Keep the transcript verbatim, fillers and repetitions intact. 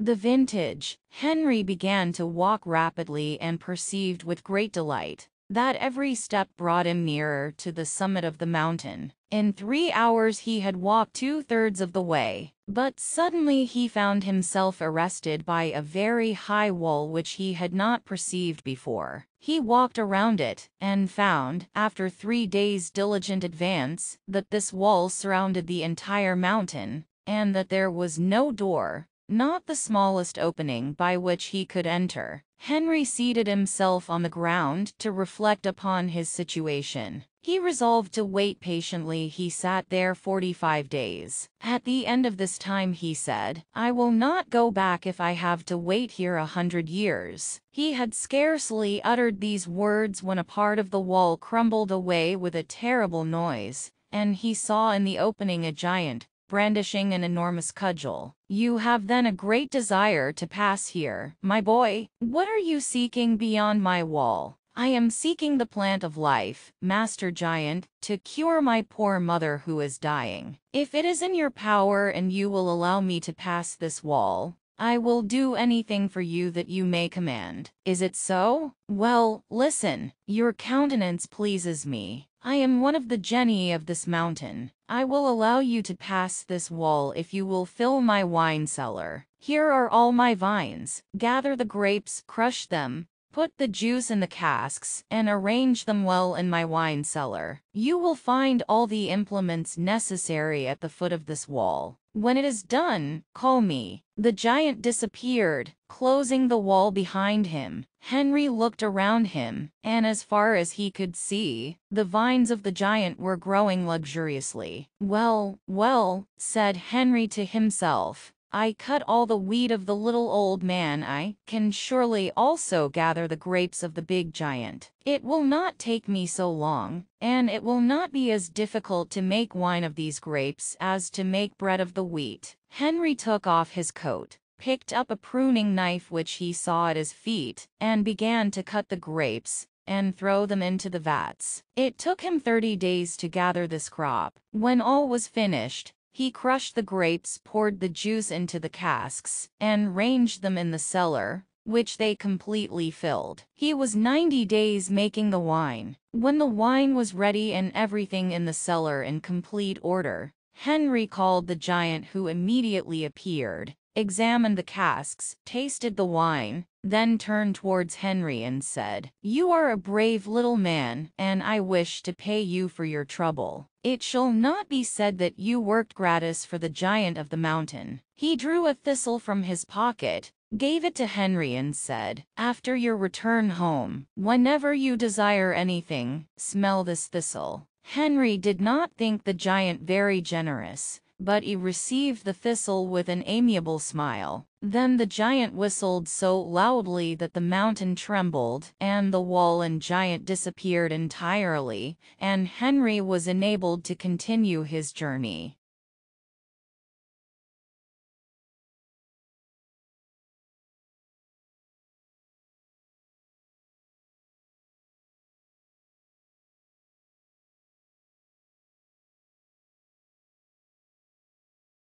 The Vintage. Henry began to walk rapidly and perceived with great delight that every step brought him nearer to the summit of the mountain. In three hours he had walked two-thirds of the way, but suddenly he found himself arrested by a very high wall which he had not perceived before. He walked around it, and found, after three days' diligent advance, that this wall surrounded the entire mountain, and that there was no door, not the smallest opening by which he could enter. Henry seated himself on the ground to reflect upon his situation. He resolved to wait patiently. He sat there forty-five days. At the end of this time he said, "I will not go back if I have to wait here a hundred years." He had scarcely uttered these words when a part of the wall crumbled away with a terrible noise, and he saw in the opening a giant, brandishing an enormous cudgel. "You have then a great desire to pass here, my boy. What are you seeking beyond my wall?" "I am seeking the plant of life, Master Giant, to cure my poor mother who is dying. If it is in your power and you will allow me to pass this wall, I will do anything for you that you may command." "Is it so? Well, listen, your countenance pleases me. I am one of the genii of this mountain. I will allow you to pass this wall if you will fill my wine cellar. Here are all my vines. Gather the grapes, crush them, put the juice in the casks, and arrange them well in my wine cellar. You will find all the implements necessary at the foot of this wall. When it is done, call me." The giant disappeared, closing the wall behind him. Henry looked around him, and as far as he could see, the vines of the giant were growing luxuriously. "Well, well," said Henry to himself, "I cut all the wheat of the little old man. I can surely also gather the grapes of the big giant. It will not take me so long, and it will not be as difficult to make wine of these grapes as to make bread of the wheat." Henry took off his coat, picked up a pruning knife which he saw at his feet, and began to cut the grapes and throw them into the vats. It took him thirty days to gather this crop. When all was finished, he crushed the grapes, poured the juice into the casks, and ranged them in the cellar, which they completely filled. He was ninety days making the wine. When the wine was ready and everything in the cellar in complete order, Henry called the giant, who immediately appeared, examined the casks, tasted the wine, then turned towards Henry and said, "You are a brave little man, and I wish to pay you for your trouble. It shall not be said that you worked gratis for the giant of the mountain." He drew a thistle from his pocket, gave it to Henry and said, "After your return home, whenever you desire anything, smell this thistle." Henry did not think the giant very generous, but he received the thistle with an amiable smile. Then the giant whistled so loudly that the mountain trembled, and the wall and giant disappeared entirely, and Henry was enabled to continue his journey.